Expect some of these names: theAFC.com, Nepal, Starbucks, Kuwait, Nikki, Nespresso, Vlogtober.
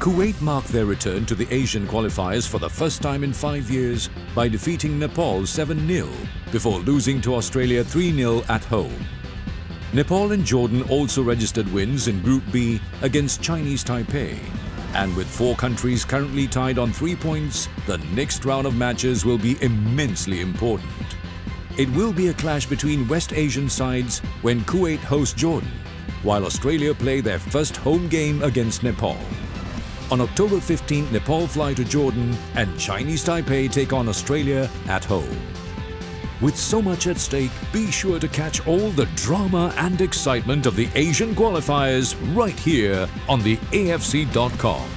Kuwait marked their return to the Asian qualifiers for the first time in 5 years by defeating Nepal 7-0 before losing to Australia 3-0 at home. Nepal and Jordan also registered wins in Group B against Chinese Taipei. And with 4 countries currently tied on 3 points, the next round of matches will be immensely important. It will be a clash between West Asian sides when Kuwait hosts Jordan, while Australia play their first home game against Nepal. On October 15th, Nepal fly to Jordan and Chinese Taipei take on Australia at home. With so much at stake, be sure to catch all the drama and excitement of the Asian qualifiers right here on theAFC.com.